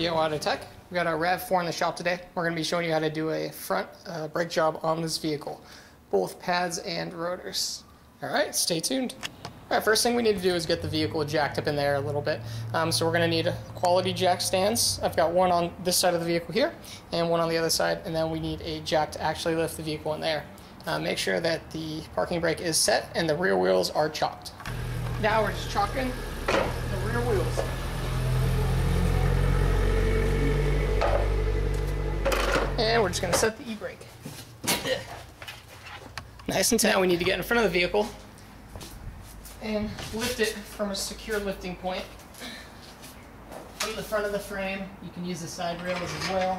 Yo, AutoTech. We got our RAV4 in the shop today. We're going to be showing you how to do a front brake job on this vehicle, both pads and rotors. All right, stay tuned. All right, first thing we need to do is get the vehicle jacked up in there a little bit. So we're going to need quality jack stands. I've got one on this side of the vehicle here and one on the other side, and then we need a jack to actually lift the vehicle in there. Make sure that the parking brake is set and the rear wheels are chocked. Now we're just chalking the rear wheels. And we're just going to set the e-brake. Nice and tight. Now we need to get in front of the vehicle and lift it from a secure lifting point. From the front of the frame, you can use the side rails as well.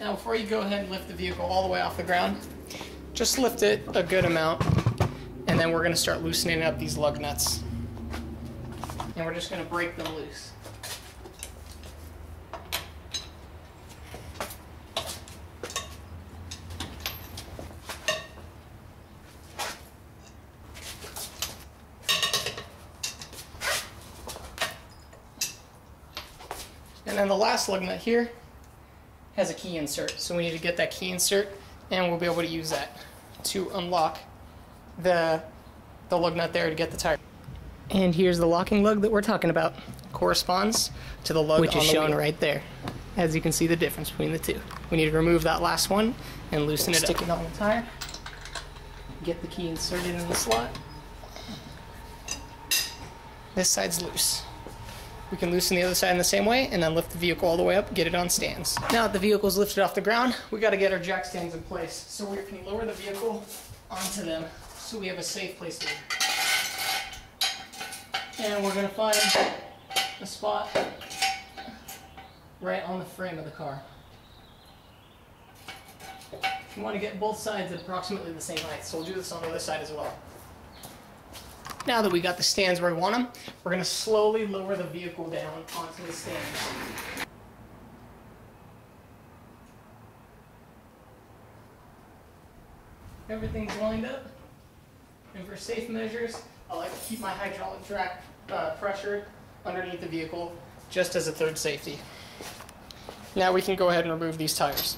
Now before you go ahead and lift the vehicle all the way off the ground, just lift it a good amount. And then we're going to start loosening up these lug nuts, and we're just going to break them loose. And then the last lug nut here has a key insert, so we need to get that key insert, and we'll be able to use that to unlock the lug nut there to get the tire. And here's the locking lug that we're talking about. Corresponds to the lug which is shown right there. As you can see the difference between the two. We need to remove that last one and loosen it up. Stick it on the tire. Get the key inserted in the slot. This side's loose. We can loosen the other side in the same way and then lift the vehicle all the way up, get it on stands. Now that the vehicle's lifted off the ground, we got to get our jack stands in place so we can lower the vehicle onto them, so we have a safe place to be. And we're going to find a spot right on the frame of the car. You want to get both sides at approximately the same height, so we'll do this on the other side as well. Now that we got the stands where we want them, we're going to slowly lower the vehicle down onto the stands. Everything's lined up, and for safe measures, I like to keep my hydraulic track pressured underneath the vehicle just as a third safety. Now we can go ahead and remove these tires.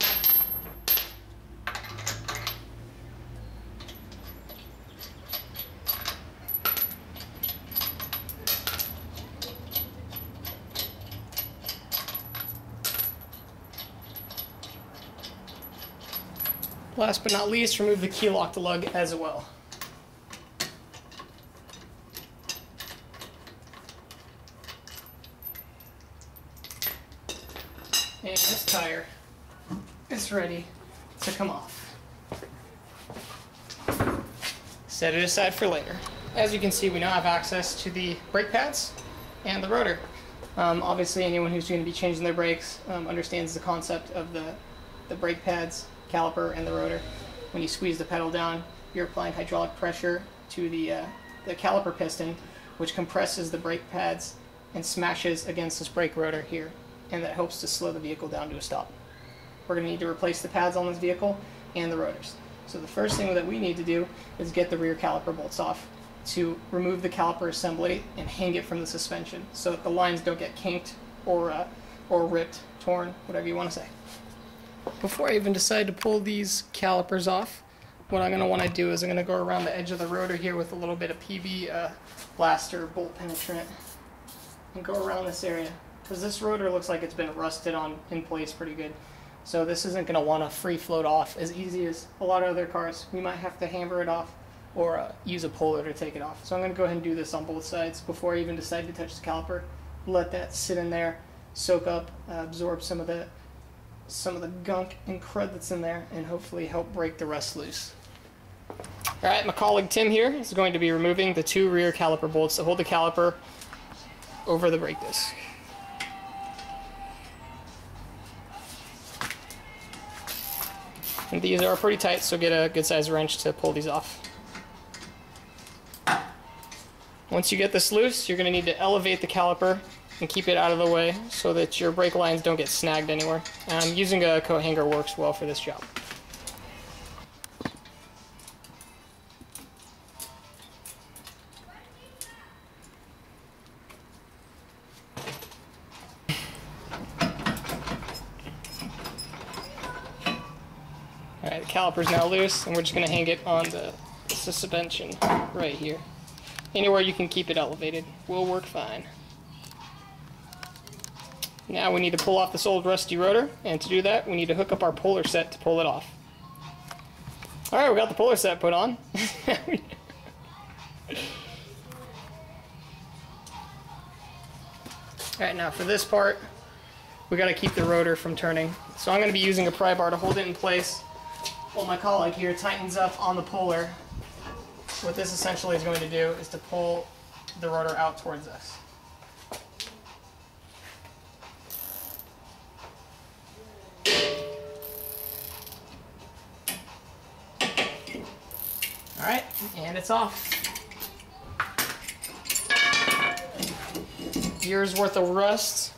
Last but not least, remove the key lock to lug as well. And this tire is ready to come off. Set it aside for later. As you can see, we now have access to the brake pads and the rotor. Obviously, anyone who's going to be changing their brakes understands the concept of the brake pads, caliper, and the rotor. When you squeeze the pedal down, you're applying hydraulic pressure to the caliper piston, which compresses the brake pads and smashes against this brake rotor here, and that helps to slow the vehicle down to a stop. We're going to need to replace the pads on this vehicle and the rotors. So the first thing that we need to do is get the rear caliper bolts off to remove the caliper assembly and hang it from the suspension so that the lines don't get kinked or ripped, torn, whatever you want to say. Before I even decide to pull these calipers off, what I'm going to want to do is I'm going to go around the edge of the rotor here with a little bit of PB blaster bolt penetrant and go around this area, because this rotor looks like it's been rusted on in place pretty good. So this isn't going to want to free float off as easy as a lot of other cars. We might have to hammer it off or use a puller to take it off. So I'm going to go ahead and do this on both sides before I even decide to touch the caliper. Let that sit in there, soak up, absorb some of the gunk and crud that's in there, and hopefully help break the rest loose. All right, my colleague Tim here is going to be removing the two rear caliper bolts that hold the caliper over the brake disc. And these are pretty tight, so get a good size wrench to pull these off. Once you get this loose, you're going to need to elevate the caliper and keep it out of the way so that your brake lines don't get snagged anywhere. Using a coat hanger works well for this job. Alright, the caliper's now loose, and we're just going to hang it on the suspension right here. Anywhere you can keep it elevated will work fine. Now we need to pull off this old rusty rotor, and to do that we need to hook up our puller set to pull it off. Alright, we got the puller set put on. Alright, now for this part, we got to keep the rotor from turning. So I'm going to be using a pry bar to hold it in place while my colleague here tightens up on the puller. What this essentially is going to do is to pull the rotor out towards us. Alright, and it's off. Years worth of rust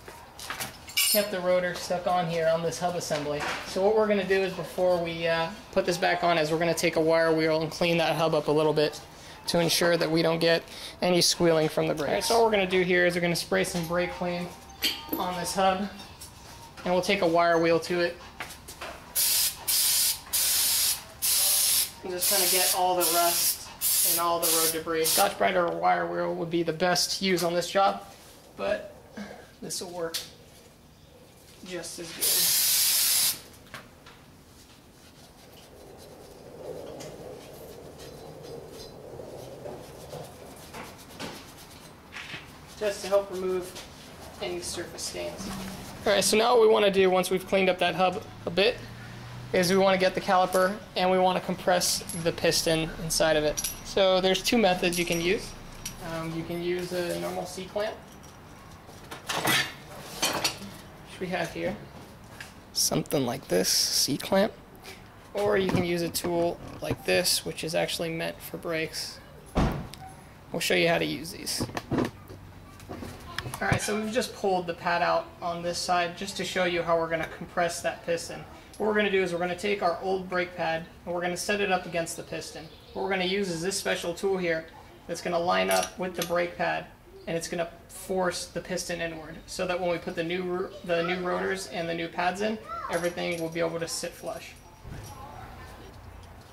kept the rotor stuck on here on this hub assembly. So what we're going to do is, before we put this back on, is we're going to take a wire wheel and clean that hub up a little bit to ensure that we don't get any squealing from the brakes. All right, so what we're going to do here is we're going to spray some brake clean on this hub, and we'll take a wire wheel to it and just kind of get all the rust and all the road debris. Scotch-Brite or wire wheel would be the best use on this job, but this will work just as good. Just to help remove any surface stains. Alright, so now what we want to do once we've cleaned up that hub a bit is we want to get the caliper and we want to compress the piston inside of it. So there's two methods you can use. You can use a normal C-clamp, which we have here, something like this, C-clamp, or you can use a tool like this, which is actually meant for brakes. We'll show you how to use these. Alright, so we've just pulled the pad out on this side just to show you how we're going to compress that piston. What we're going to do is we're going to take our old brake pad and we're going to set it up against the piston. What we're going to use is this special tool here that's going to line up with the brake pad, and it's going to force the piston inward so that when we put the new rotors and the new pads in, everything will be able to sit flush.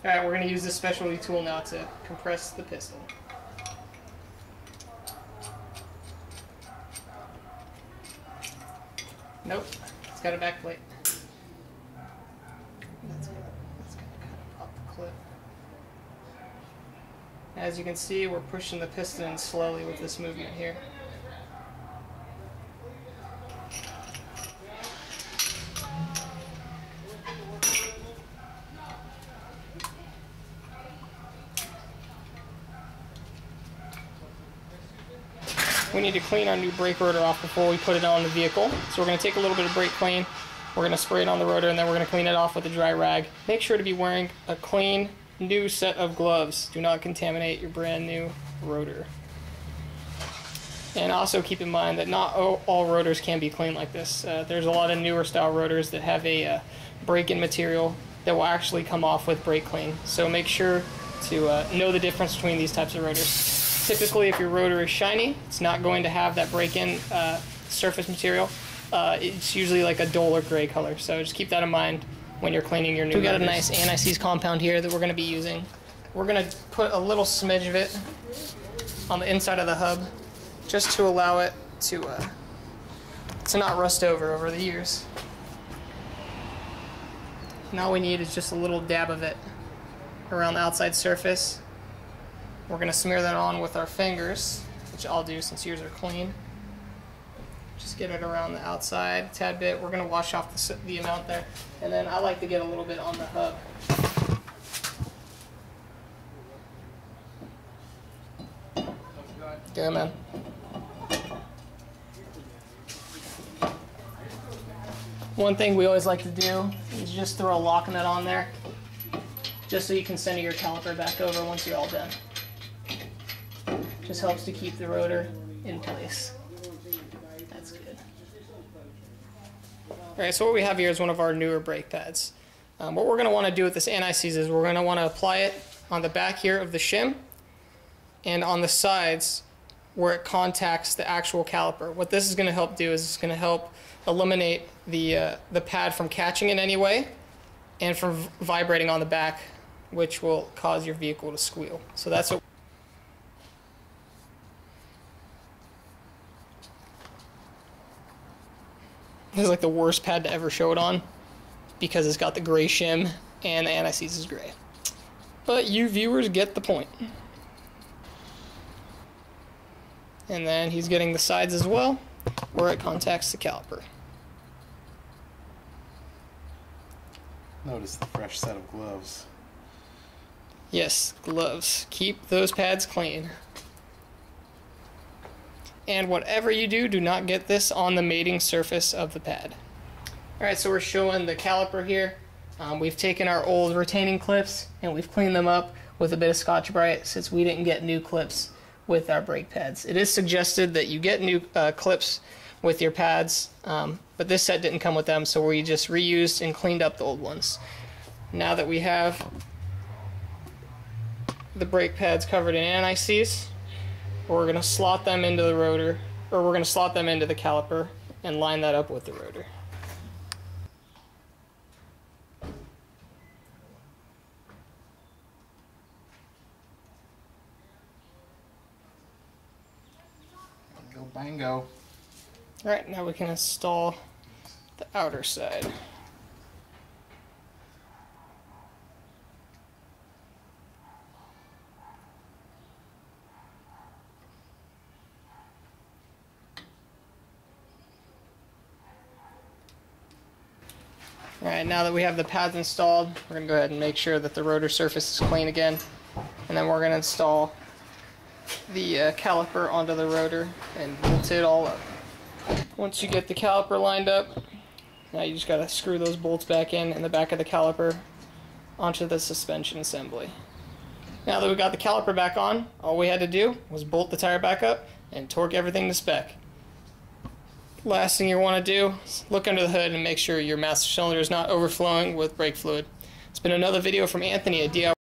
Alright, we're going to use this specialty tool now to compress the piston. Nope, it's got a back plate. As you can see, we're pushing the piston slowly with this movement here. We need to clean our new brake rotor off before we put it on the vehicle. So we're going to take a little bit of brake clean, we're going to spray it on the rotor, and then we're going to clean it off with a dry rag. Make sure to be wearing a clean, new set of gloves. Do not contaminate your brand new rotor. And also keep in mind that not all rotors can be cleaned like this. There's a lot of newer style rotors that have a break-in material that will actually come off with brake clean. So make sure to know the difference between these types of rotors. Typically, if your rotor is shiny, it's not going to have that break-in surface material. It's usually like a duller gray color, so just keep that in mind when you're cleaning your new rotors. We got a nice anti-seize compound here that we're going to be using. We're going to put a little smidge of it on the inside of the hub just to allow it to not rust over the years. And all we need is just a little dab of it around the outside surface. We're going to smear that on with our fingers, which I'll do since yours are clean. Just get it around the outside a tad bit. We're going to wash off the amount there. And then I like to get a little bit on the hub. Go, man. One thing we always like to do is just throw a lock nut on there, just so you can center your caliper back over once you're all done. Just helps to keep the rotor in place. Alright, so what we have here is one of our newer brake pads. What we're going to want to do with this anti-seize is we're going to want to apply it on the back here of the shim and on the sides where it contacts the actual caliper. What this is going to help do is it's going to help eliminate the pad from catching in any way, and from vibrating on the back, which will cause your vehicle to squeal. So that's what. This is like the worst pad to ever show it on because it's got the gray shim and the anti-seize is gray. But you viewers get the point. And then he's getting the sides as well, where it contacts the caliper. Notice the fresh set of gloves. Yes, gloves. Keep those pads clean. And whatever you do, do not get this on the mating surface of the pad. Alright, so we're showing the caliper here. We've taken our old retaining clips and we've cleaned them up with a bit of Scotch-Brite since we didn't get new clips with our brake pads. It is suggested that you get new clips with your pads, but this set didn't come with them, so we just reused and cleaned up the old ones. Now that we have the brake pads covered in anti-seize, we're going to slot them into the rotor, or we're going to slot them into the caliper and line that up with the rotor. Go bango. Alright, now we can install the outer side. Alright, now that we have the pads installed, we're going to go ahead and make sure that the rotor surface is clean again. And then we're going to install the caliper onto the rotor and bolt it all up. Once you get the caliper lined up, now you just got to screw those bolts back in the back of the caliper onto the suspension assembly. Now that we got the caliper back on, all we had to do was bolt the tire back up and torque everything to spec. Last thing you want to do is look under the hood and make sure your master cylinder is not overflowing with brake fluid. It's been another video from Anthony at DIY.